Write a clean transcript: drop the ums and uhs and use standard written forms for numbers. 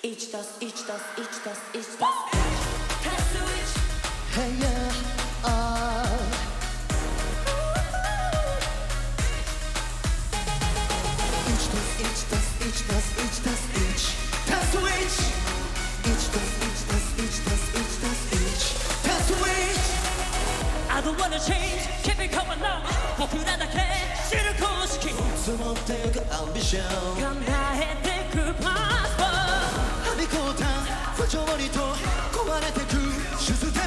Hey yeah, I don't wanna change, keep it coming up. 僕らだけ知る公式。積もってゆくアンビション。叶えてくパスポート。はびこうた不条理と壊れてくシステ